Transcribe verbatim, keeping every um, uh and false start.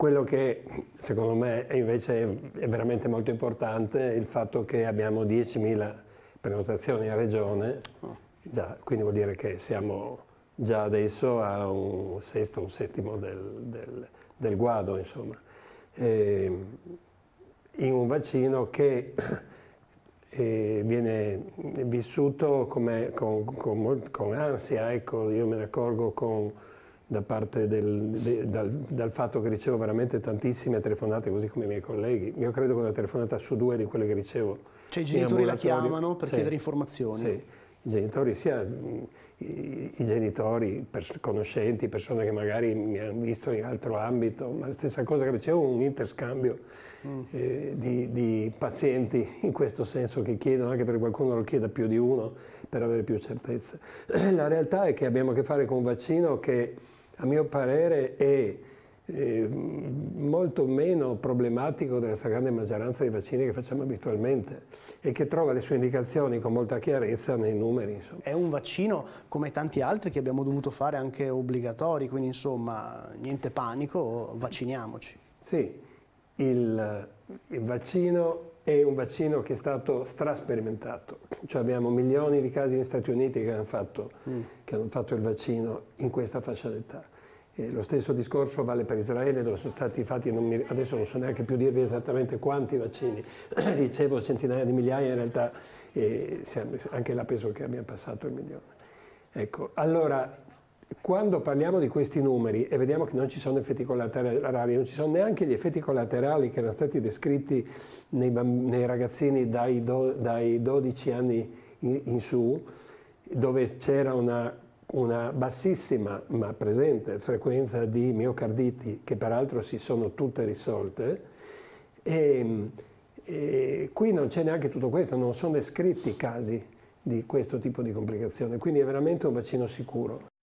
Quello che secondo me invece è veramente molto importante è il fatto che abbiamo diecimila prenotazioni in regione, oh. già, quindi vuol dire che siamo già adesso a un sesto o un settimo del, del, del guado, insomma. E, in un vaccino che eh, viene vissuto come, con, con, con ansia, ecco, io me ne accorgo con... da parte del, de, dal, dal fatto che ricevo veramente tantissime telefonate, così come i miei colleghi. Io credo che una telefonata su due di quelle che ricevo. Cioè i genitori la chiamano per sì, chiedere informazioni. Sì, i genitori, sia i, i genitori, pers conoscenti, persone che magari mi hanno visto in altro ambito, ma la stessa cosa che ricevo, un interscambio mm. eh, di, di pazienti in questo senso che chiedono, anche perché qualcuno lo chieda più di uno per avere più certezza. La realtà è che abbiamo a che fare con un vaccino che a mio parere è eh, molto meno problematico della stragrande maggioranza dei vaccini che facciamo abitualmente e che trova le sue indicazioni con molta chiarezza nei numeri. Insomma. È un vaccino come tanti altri che abbiamo dovuto fare anche obbligatori, quindi insomma niente panico, vacciniamoci. Sì, il, il vaccino è un vaccino che è stato strasperimentato, cioè abbiamo milioni di casi negli Stati Uniti che hanno fatto, mm. che hanno fatto il vaccino in questa fascia d'età. Eh, lo stesso discorso vale per Israele, dove sono stati fatti, non mi, adesso non so neanche più dirvi esattamente quanti vaccini, dicevo centinaia di migliaia, in realtà eh, siamo, anche là penso che abbiamo passato il milione. Ecco, allora, quando parliamo di questi numeri e vediamo che non ci sono effetti collaterali, non ci sono neanche gli effetti collaterali che erano stati descritti nei, nei ragazzini dai, do, dai dodici anni in, in su, dove c'era una, una bassissima ma presente frequenza di miocarditi, che peraltro si sono tutte risolte, e, e qui non c'è neanche tutto questo, non sono descritti casi di questo tipo di complicazioni, quindi è veramente un vaccino sicuro.